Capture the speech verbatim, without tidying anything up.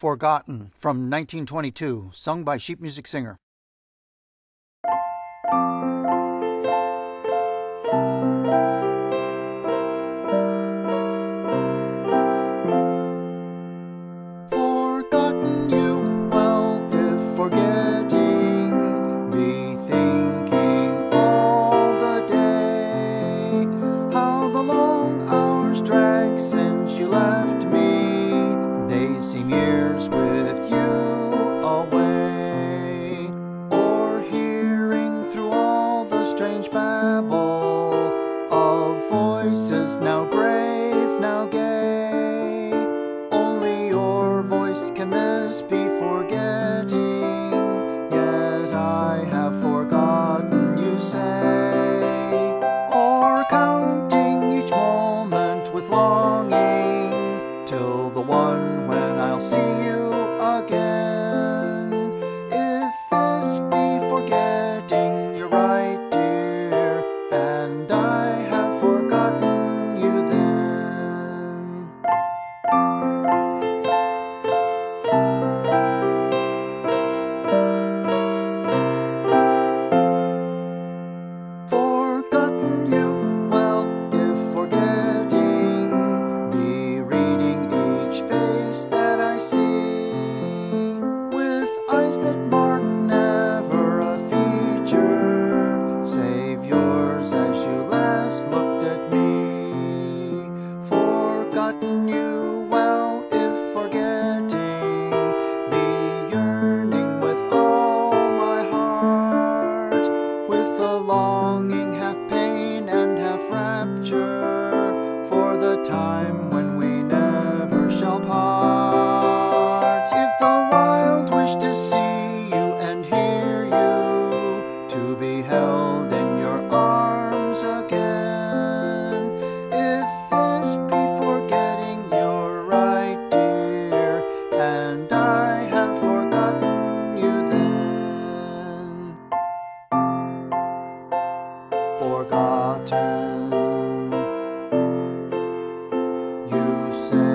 Forgotten from nineteen twenty-two, sung by sheet music singer. Forgotten you, well, if forgetting be thinking all the day, how the long hours drag since you left me, they seem years with you away, or hearing through all the strange babble of voices, now grave, now gay, only your voice can this be forgetting, yet I have forgotten you say, or counting each moment with longing, till the one I'll see you again. If this be forgetting, you're right, dear, and I have forgotten you then. Forgotten you, well, if forgetting be reading each face that I see, with eyes that mark never a feature save yours as you last looked at me. Forgotten you, well, if forgetting be yearning with all my heart, with a longing half pain and half rapture for the time when we never shall part. If the wild wish to see you and hear you, to be held in your arms again, if this be forgetting, you're right, dear, and I have forgotten you then. Forgotten, you say.